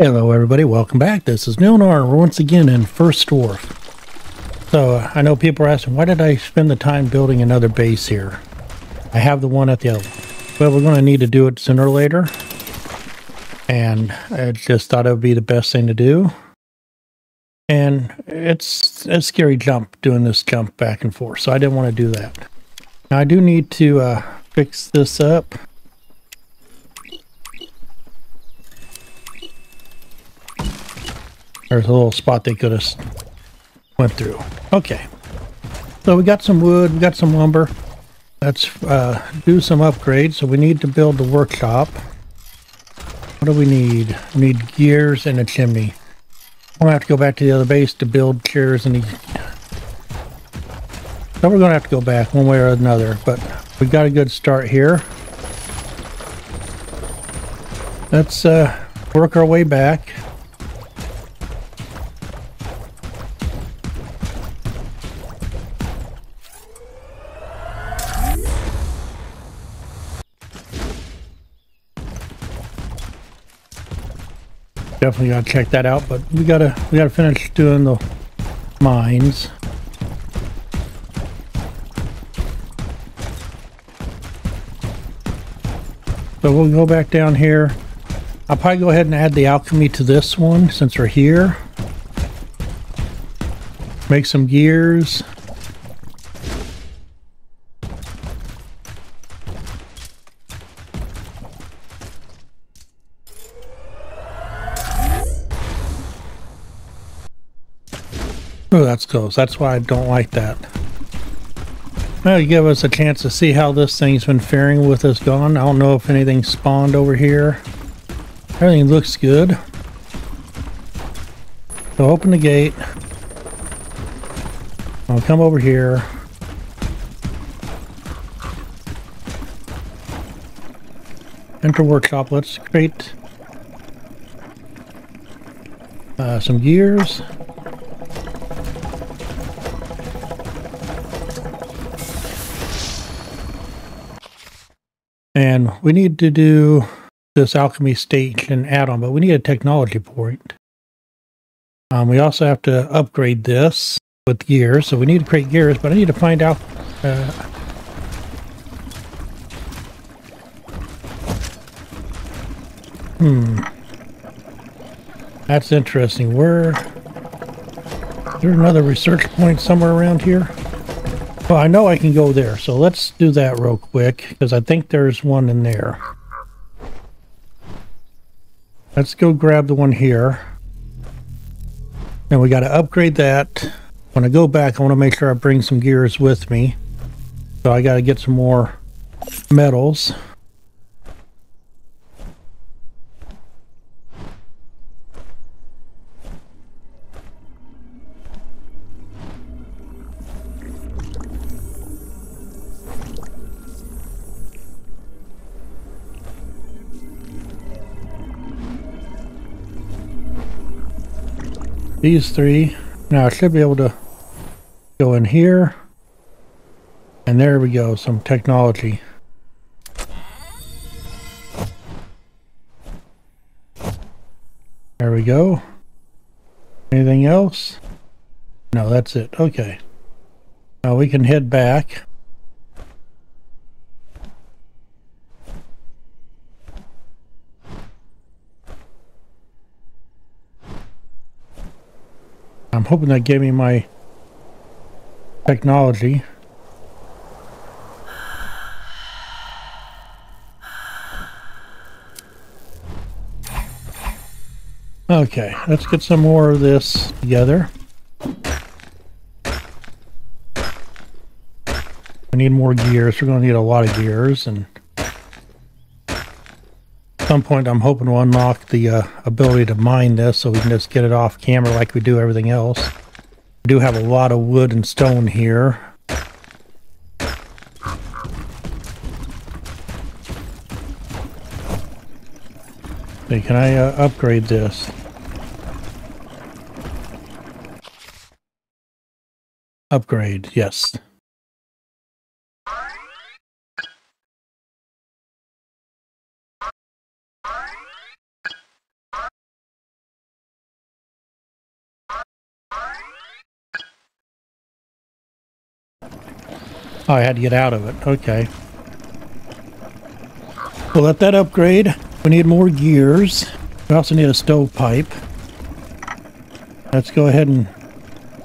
Hello everybody, welcome back. This is Nilnar once again in First Dwarf. So I know people are asking, why did I spend the time building another base here? I have the one at the other. Well, we're going to need to do it sooner or later. And I just thought it would be the best thing to do. And it's a scary jump, doing this jump back and forth. So I didn't want to do that. Now I do need to fix this up. There's a little spot they could have went through. Okay, so we got some wood, we got some lumber. Let's do some upgrades. So we need to build the workshop. What do we need? We need gears and a chimney. I'm gonna have to go back to the other base to build chairs and the... So we're gonna have to go back one way or another, but we got a good start here. Let's work our way back. Definitely gotta check that out, but we gotta finish doing the mines. So we'll go back down here. I'll probably go ahead and add the alchemy to this one since we're here. Make some gears. Oh, that's close. That's why I don't like that. Well, you give us a chance to see how this thing's been faring with us gone. I don't know if anything spawned over here. Everything looks good. So open the gate. I'll come over here. Enter workshop. Let's create some gears. And we need to do this alchemy stage and add-on, but we need a technology point. We also have to upgrade this with gears, so we need to create gears, but I need to find out... That's interesting. Where... Is there another research point somewhere around here? Well, I know I can go there, so let's do that real quick, because I think there's one in there. Let's go grab the one here. Now we got to upgrade that. When I go back, I want to make sure I bring some gears with me. So I got to get some more metals. These three. Now I should be able to go in here. And there we go, some technology. There we go. Anything else? No, that's it. Okay. Now we can head back. I'm hoping that gave me my technology. Okay, let's get some more of this together. We need more gears. We're going to need a lot of gears, and at some point I'm hoping to unlock the ability to mine this so we can just get it off camera like we do everything else. We do have a lot of wood and stone here. Okay, can I upgrade this? Upgrade, yes. Oh, I had to get out of it. Okay. We'll let that upgrade. We need more gears. We also need a stovepipe. Let's go ahead and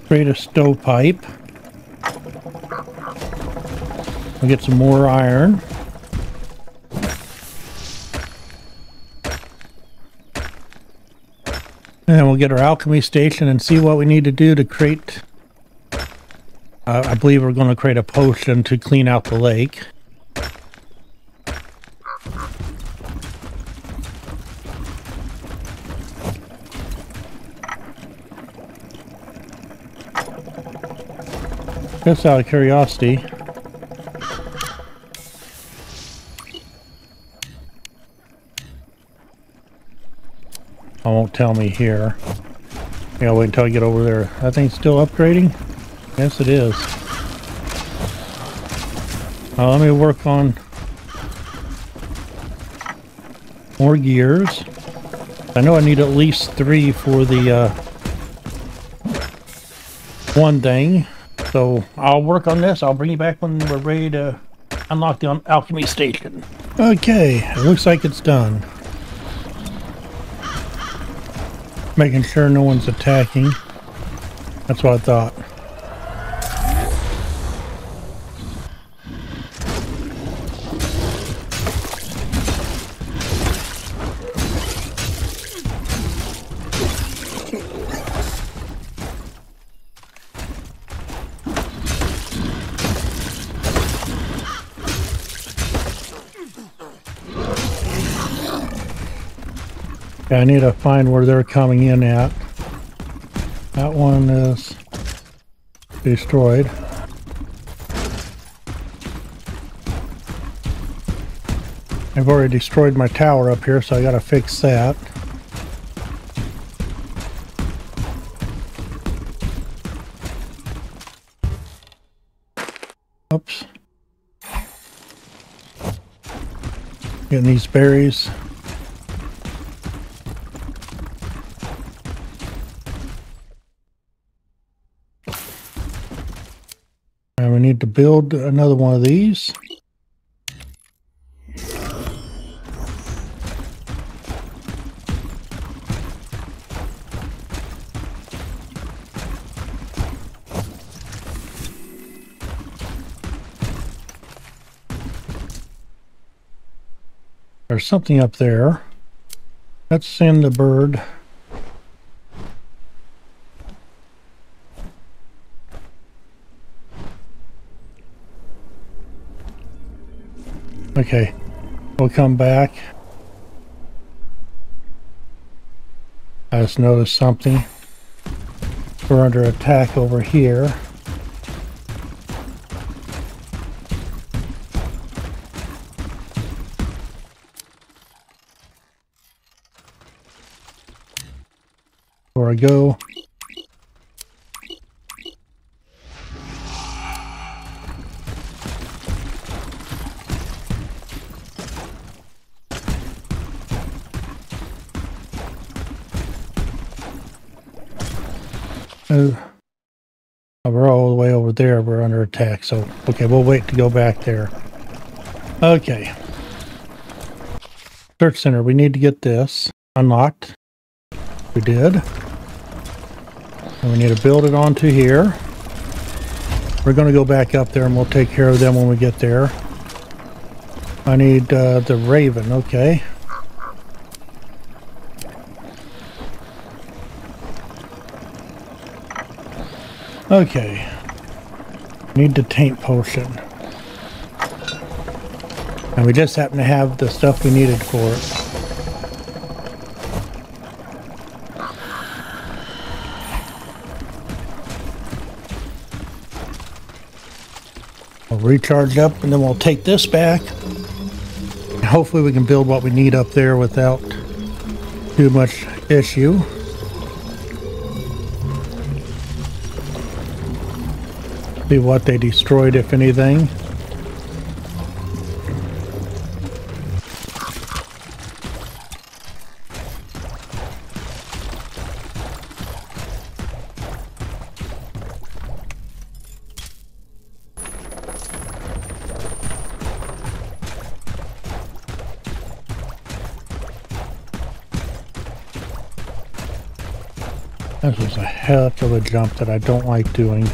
create a stovepipe. We'll get some more iron. And we'll get our alchemy station and see what we need to do to create... I believe we're going to create a potion to clean out the lake. Just out of curiosity. I won't tell me here. Yeah, I'll wait until I get over there. That thing's still upgrading? Yes, it is. Let me work on more gears. I know I need at least 3 for the one thing. So I'll work on this. I'll bring you back when we're ready to unlock the alchemy station. Okay, it looks like it's done. Making sure no one's attacking. That's what I thought. I need to find where they're coming in at. That one is destroyed. I've already destroyed my tower up here, so I gotta fix that. Oops. Getting these berries. We need to build another one of these. There's something up there. Let's send the bird. Okay, we'll come back. I just noticed something. We're under attack over here. Before I go. We're all the way over there. We're under attack, so okay, we'll wait to go back there. Okay, search center. We need to get this unlocked. We did, and we need to build it onto here. We're going to go back up there, and we'll take care of them when we get there. I need the raven. Okay. Okay, need the taint potion. And we just happen to have the stuff we needed for it. We'll recharge up and then we'll take this back. And hopefully we can build what we need up there without too much issue. See what they destroyed, if anything. This is a heck of a jump that I don't like doing.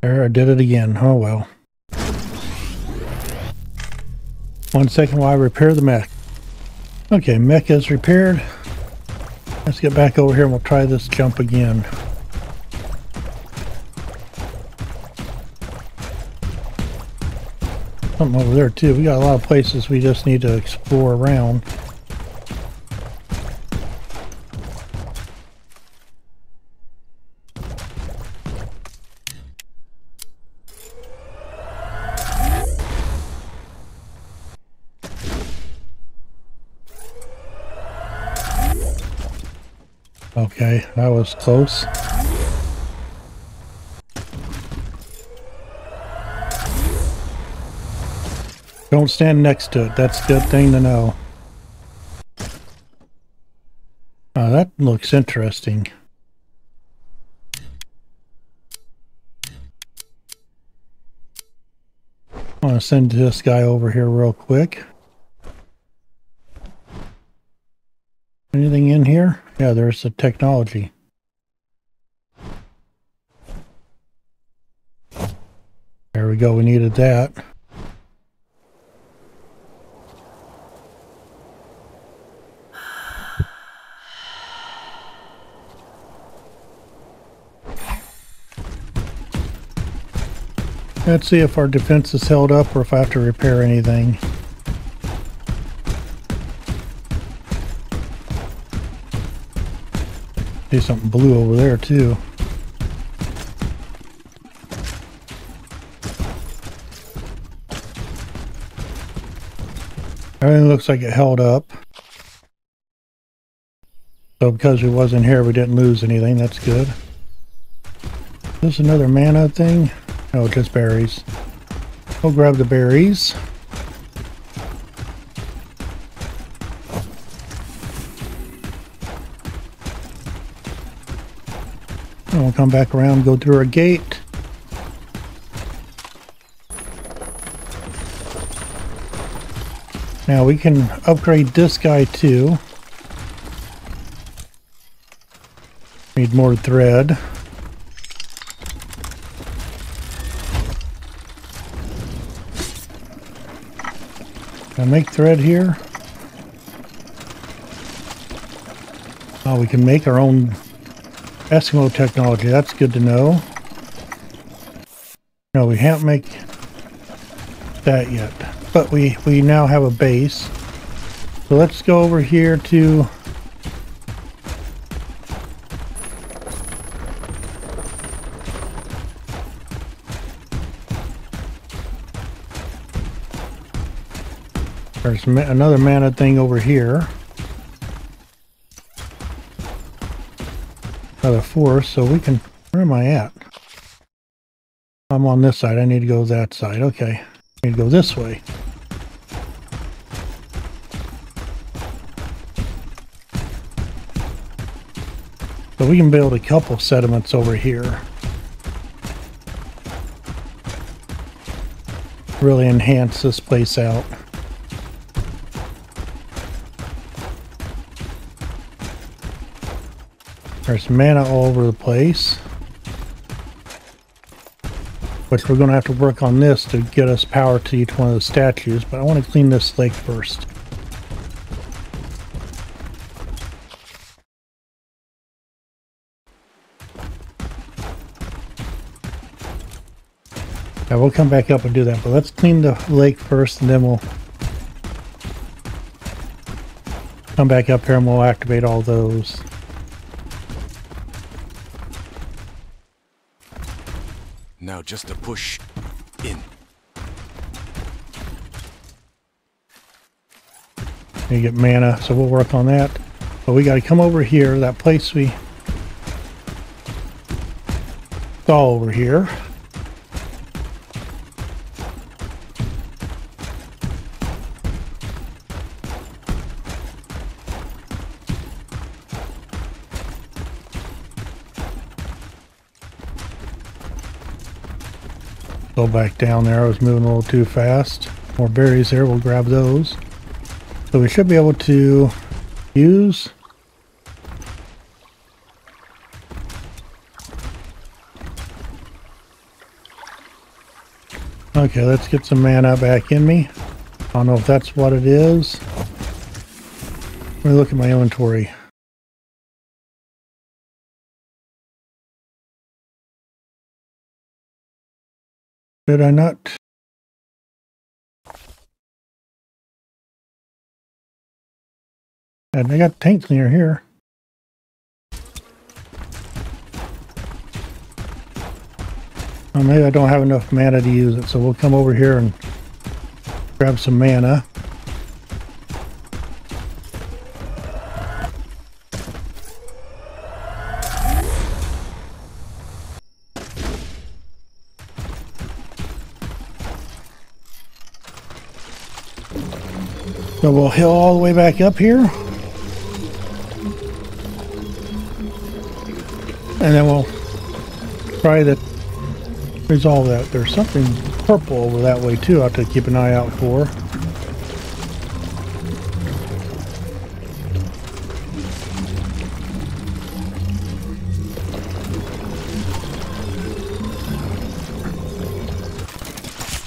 There, I did it again. Oh well. 1 second while I repair the mech. Okay, mech is repaired. Let's get back over here and we'll try this jump again. Something over there too. We got a lot of places we just need to explore around. Okay, that was close. Don't stand next to it. That's a good thing to know. Oh, that looks interesting. I want to send this guy over here real quick. Anything in here? Yeah, there's the technology. There we go. We needed that. Let's see if our defense is held up or if I have to repair anything. Do something blue over there too. Everything looks like it held up. So because we wasn't here, we didn't lose anything. That's good. Is this another mana thing? Oh, just berries. We'll grab the berries. And we'll come back around and go through our gate. Now we can upgrade this guy too. Need more thread. Can I make thread here? Oh, we can make our own Eskimo technology. That's good to know. No, we can't make that yet. But we now have a base. So let's go over here to... There's another mana thing over here. Another four, so we can... Where am I at? I'm on this side. I need to go that side. Okay. I need to go this way. So we can build a couple sediments over here. Really enhance this place out. There's mana all over the place, which we're going to have to work on this to get us power to each one of the statues, but I want to clean this lake first. Now we'll come back up and do that, but let's clean the lake first and then we'll come back up here and we'll activate all those. Now just a push in. You get mana, so we'll work on that. But we got to come over here, that place we saw over here. Go back down there. I was moving a little too fast. more berries there. We'll grab those. So we should be able to use . Okay, let's get some mana back in me. I don't know if that's what it is. Let me look at my inventory. Did I not? And I got tank cleaner here. Maybe I don't have enough mana to use it, so we'll come over here and grab some mana. So we'll heal all the way back up here. And then we'll try to resolve that. There's something purple over that way too. I have to keep an eye out for.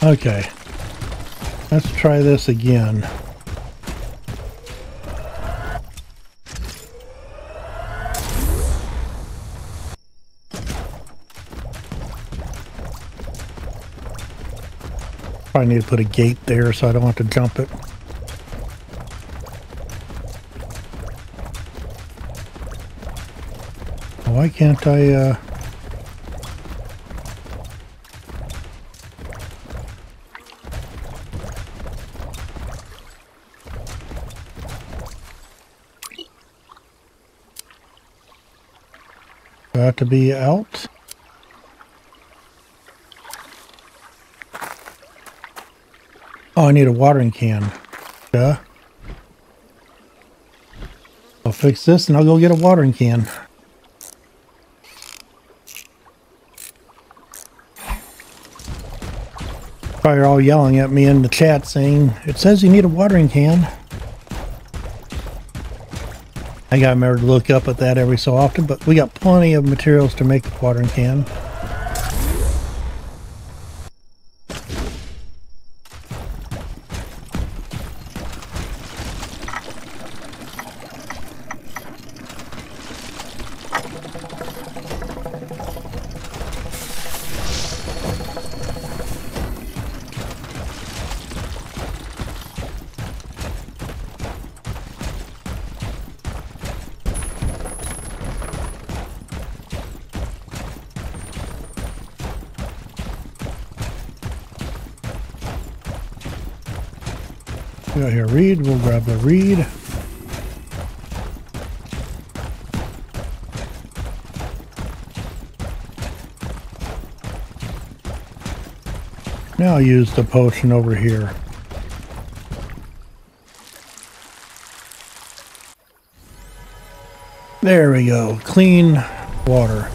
Okay, let's try this again. I need to put a gate there so I don't have to jump it. Why can't I do I have to be out? Oh, I need a watering can. Duh. I'll fix this and I'll go get a watering can. Probably all yelling at me in the chat saying, it says you need a watering can. I gotta remember to look up at that every so often, but we got plenty of materials to make the watering can. Go here, reed. We'll grab the reed. Now I'll use the potion over here. There we go. Clean water.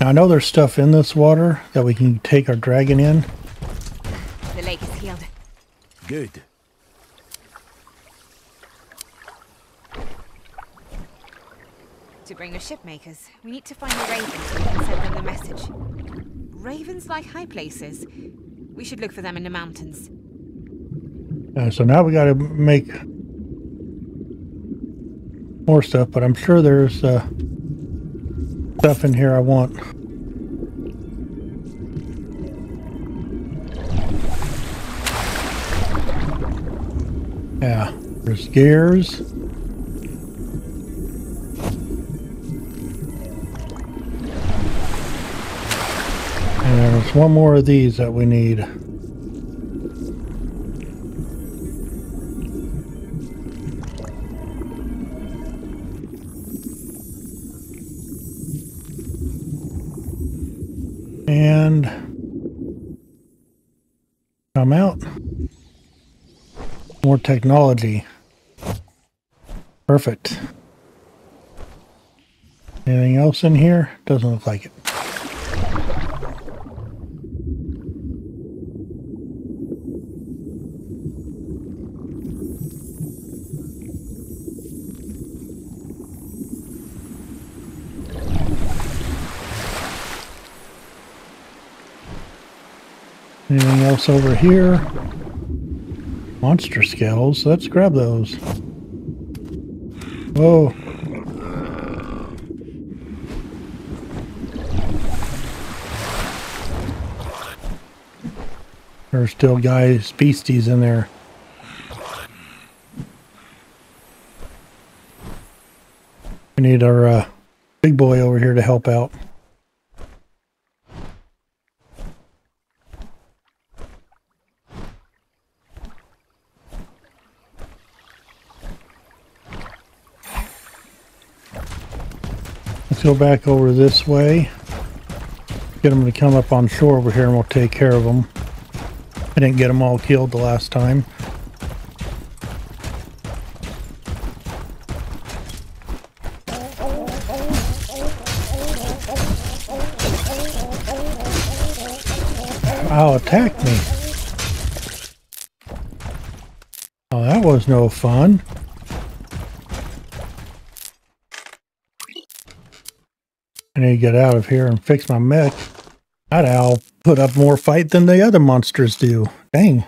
Now I know there's stuff in this water that we can take our dragon in. The lake is healed. Good. To bring your shipmakers, we need to find the ravens so we can send them the message. Ravens like high places. We should look for them in the mountains. So now we got to make more stuff, but I'm sure there's stuff in here I want. Yeah, there's gears. And there's one more of these that we need. And I'm out. More technology. Perfect. Anything else in here? Doesn't look like it. Anything else over here? Monster skulls. Let's grab those. Whoa. There's still guys, beasties in there. We need our big boy over here to help out. Go back over this way, get them to come up on shore over here, and we'll take care of them. I didn't get them all killed the last time. Ow, attack me. Oh, that was no fun. I need to get out of here and fix my mech. That owl put up more fight than the other monsters do. Dang.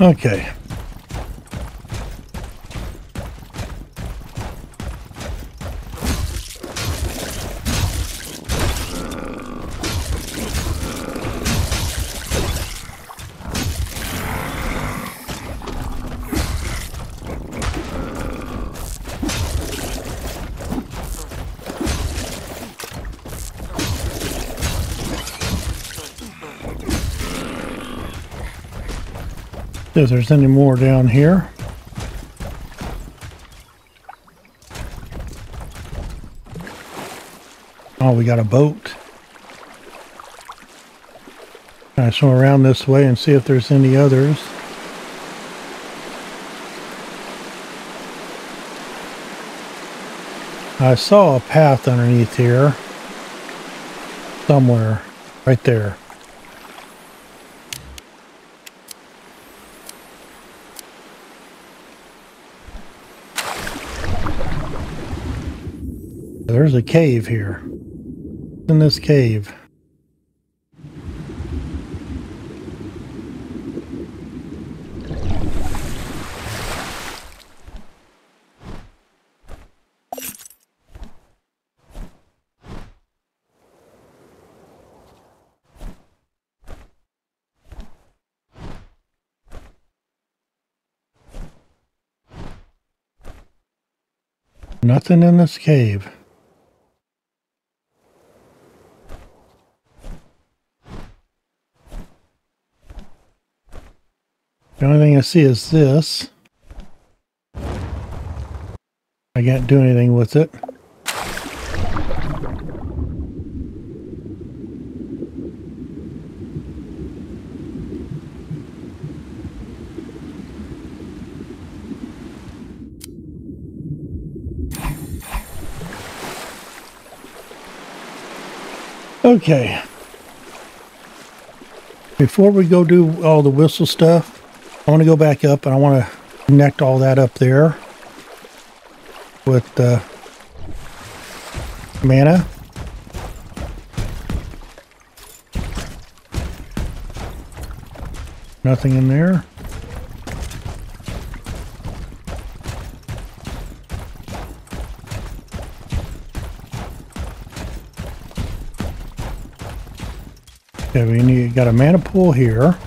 Okay. If there's any more down here. Oh, we got a boat. All right, so around this way and see if there's any others. I saw a path underneath here somewhere, right there. There's a cave here. In this cave. Nothing in this cave. The only thing I see is this. I can't do anything with it. Okay. Before we go do all the whistle stuff, I want to go back up and I want to connect all that up there with the mana. Nothing in there. Okay, we need, got a mana pool here.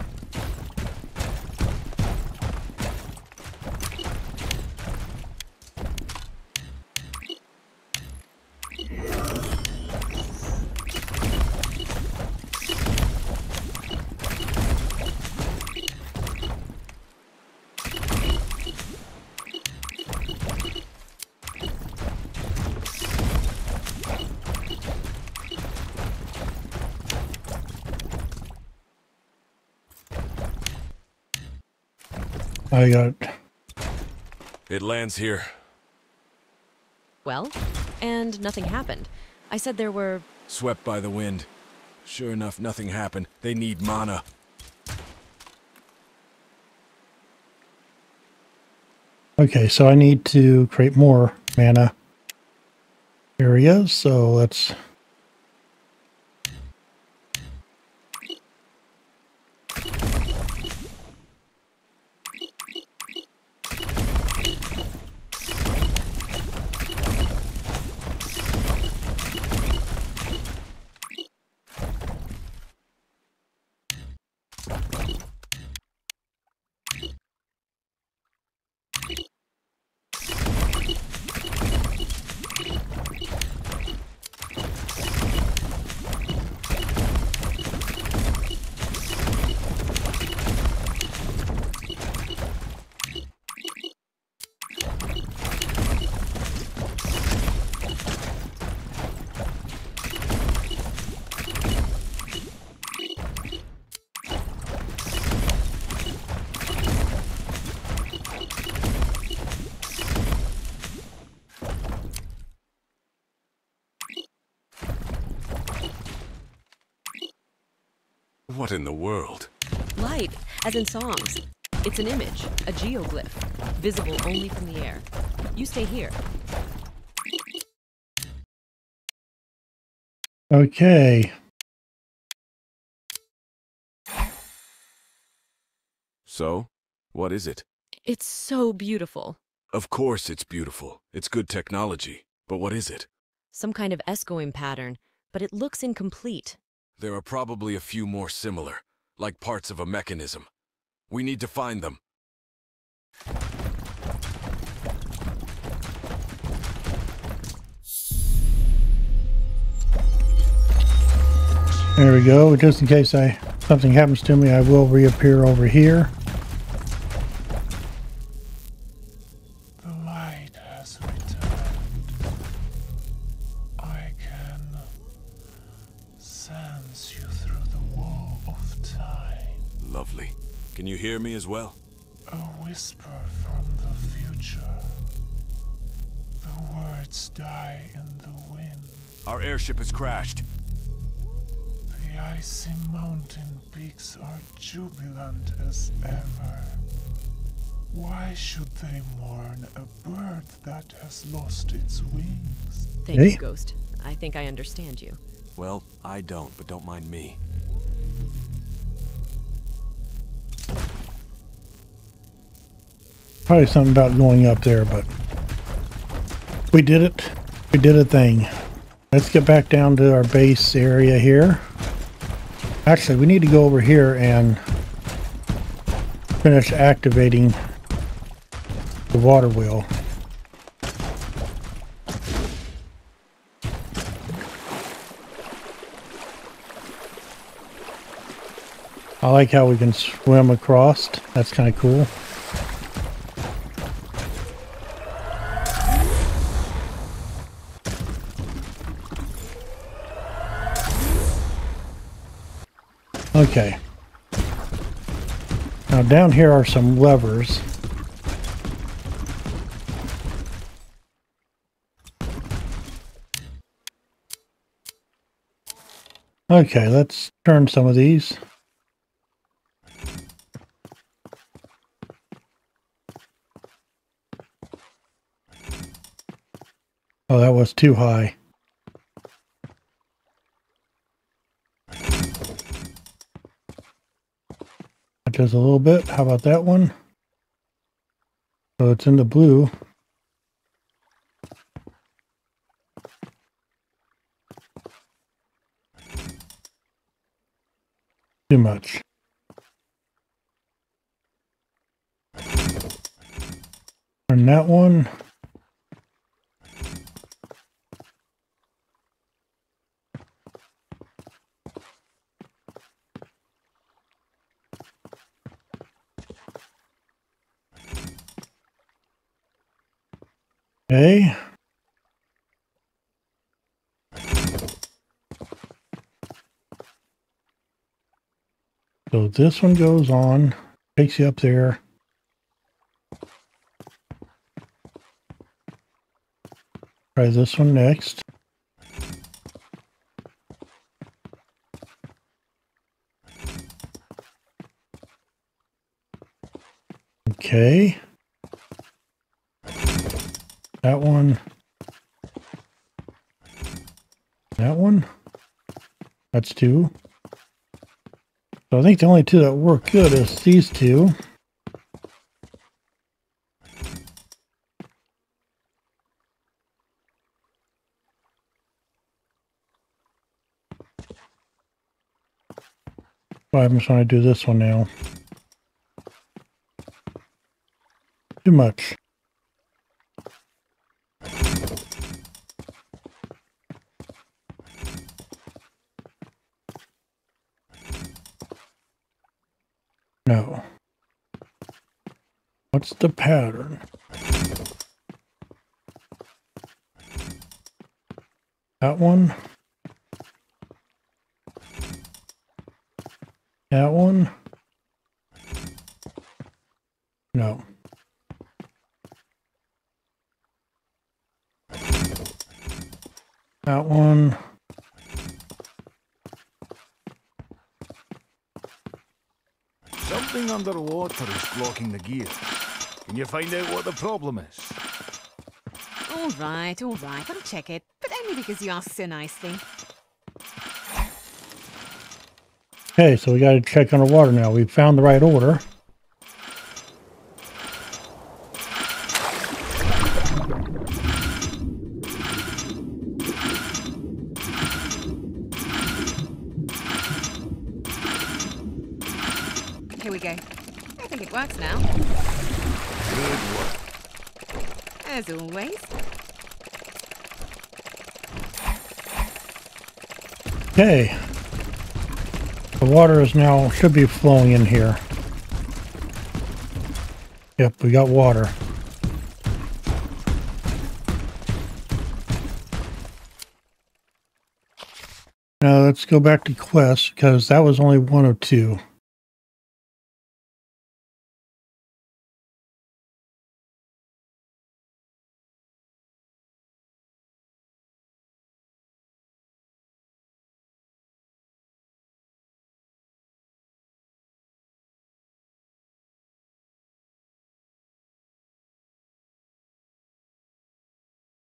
I got it. It lands here. Well, and nothing happened. I said there were... Swept by the wind. Sure enough, nothing happened. They need mana. Okay, so I need to create more mana areas, so let's What in the world? Light, as in songs. It's an image, a geoglyph, visible only from the air. You stay here. Okay. So, what is it? It's so beautiful. Of course it's beautiful. It's good technology. But what is it? Some kind of echoing pattern, but it looks incomplete. There are probably a few more similar, like parts of a mechanism. We need to find them. There we go. Just in case something happens to me, I will reappear over here. Can you hear me as well? A whisper from the future. The words die in the wind. Our airship has crashed. The icy mountain peaks are jubilant as ever. Why should they mourn a bird that has lost its wings? Thank you, Ghost. I think I understand you. Well, I don't, but don't mind me. Probably something about going up there, but we did it. We did a thing. Let's get back down to our base area here. Actually, we need to go over here and finish activating the water wheel. I like how we can swim across. That's kind of cool. Okay, now down here are some levers. Okay, let's turn some of these. Oh, that was too high. Just a little bit. How about that one? So it's in the blue. Too much. Turn that one. Okay. So this one goes on, takes you up there. Try this one next. Okay. That one. That one. That's two. So I think the only two that work good is these two. I'm just going to do this one now. Too much. No. What's the pattern? That one. That one? No. That one. Something underwater is blocking the gear. Can you find out what the problem is? All right, I'll check it. But only because you asked so nicely. Okay, so we got to check underwater now. We found the right order. Here we go. I think it works now. Good work. As always. Okay. The water is now, should be flowing in here. Yep, we got water. Now let's go back to quest, because that was only one of two.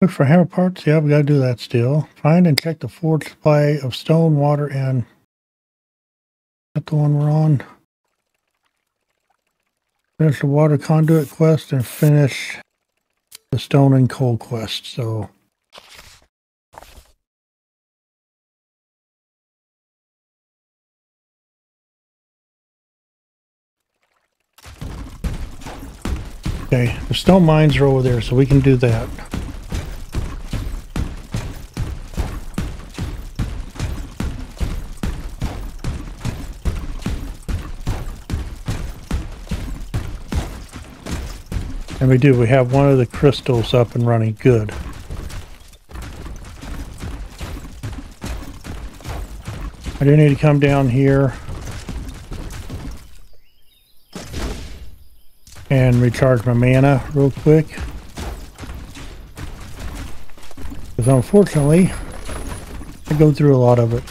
Look for hammer parts. Yeah, we gotta do that still. Find and check the forge supply of stone, water, and... Is that the one we're on? Finish the water conduit quest and finish the stone and coal quest, so... Okay, the stone mines are over there, so we can do that. And we do, we have one of the crystals up and running, good. I do need to come down here and recharge my mana real quick. Because unfortunately, I go through a lot of it.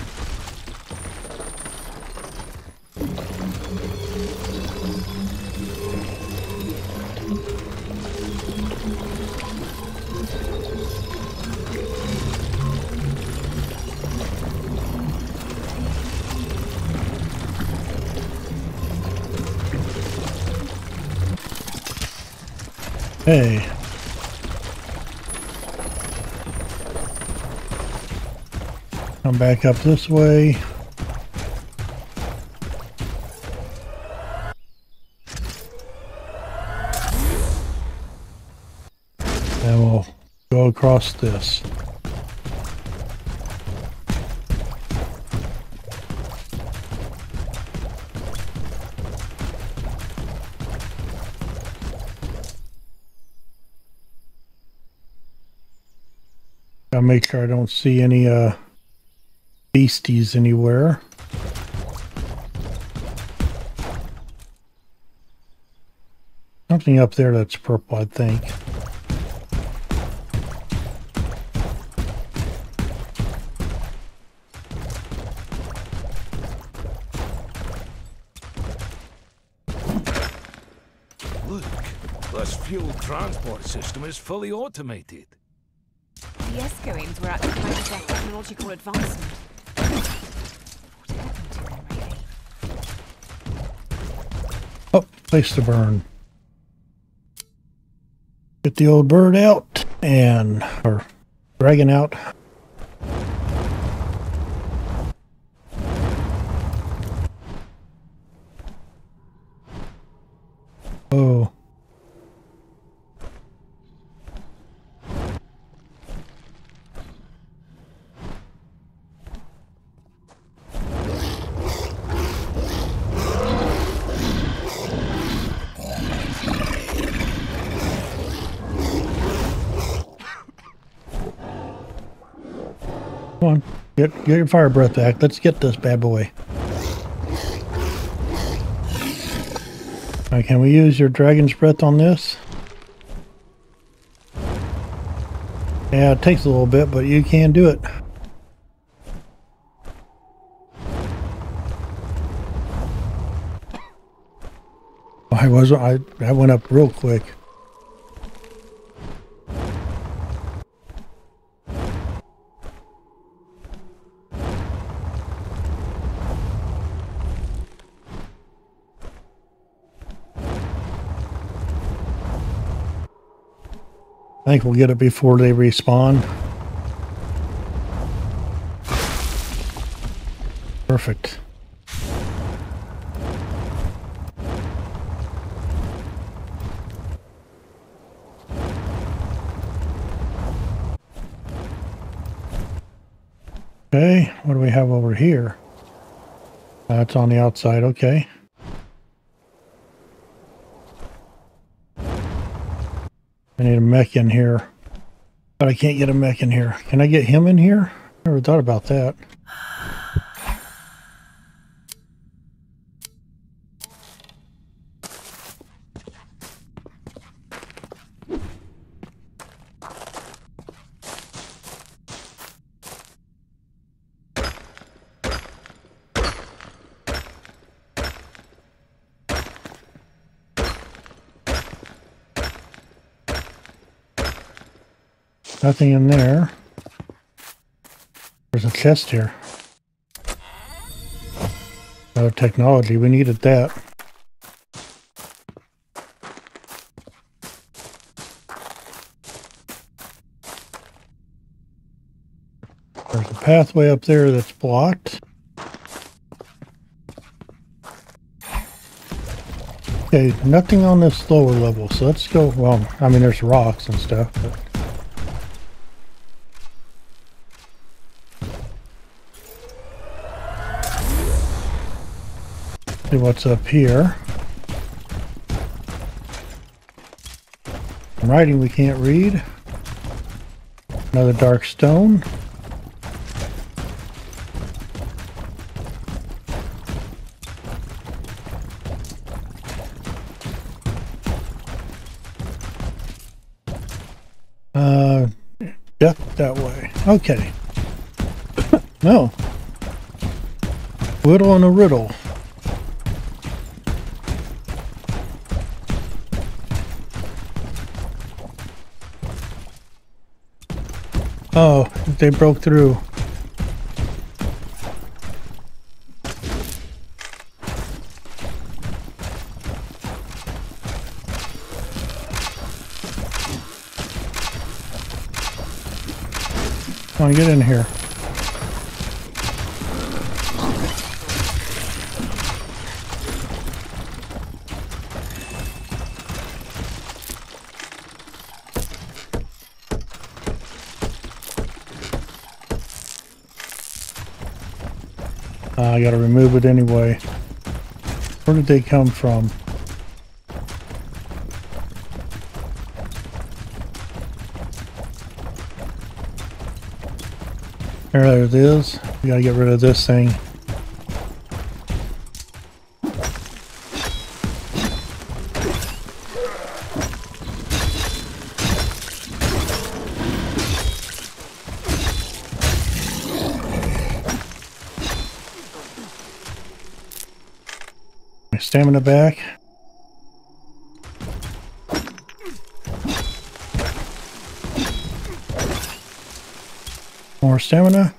Hey. Come back up this way. And we'll go across this. I'll make sure I don't see any beasties anywhere. Something up there that's purple, I think. Look, Plus, fuel transport system is fully automated. The Escoians were at the height of their technological advancement. What happened to them, really? Oh, place to burn. Get the old bird out and or dragon out. Oh. Come on, get your fire breath back. Let's get this bad boy. Right, can we use your dragon's breath on this? Yeah, it takes a little bit, but you can do it. I went up real quick. I think we'll get it before they respawn. Perfect. Okay, what do we have over here? It's on the outside, okay. I need a mech in here, but I can't get a mech in here. Can I get him in here? Never thought about that. Nothing in there. There's a chest here. Another technology. We needed that. There's a pathway up there that's blocked. Okay, nothing on this lower level, so let's go. Well, I mean, there's rocks and stuff, but see what's up here. I'm writing, we can't read. Another dark stone. Death that way. Okay. No. Whittle and a riddle. Oh, they broke through. Come on, get in here. I gotta remove it anyway. Where did they come from? There it is. We gotta get rid of this thing. Stamina back. stamina.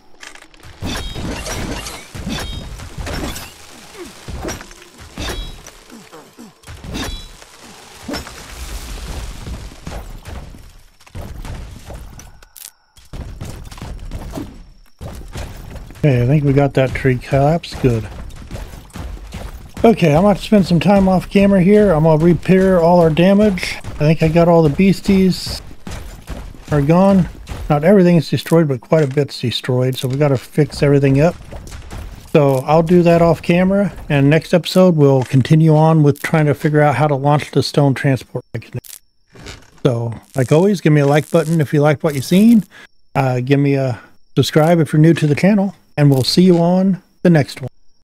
Okay, I think we got that tree collapsed. Good. Okay, I'm going to spend some time off camera here. I'm going to repair all our damage. I think I got all the beasties are gone. Not everything's destroyed, but quite a bit's destroyed, so we got to fix everything up. So I'll do that off camera, and next episode we'll continue on with trying to figure out how to launch the stone transport mechanism. So, like always, give me a like button if you liked what you've seen. Give me a subscribe if you're new to the channel, and we'll see you on the next one.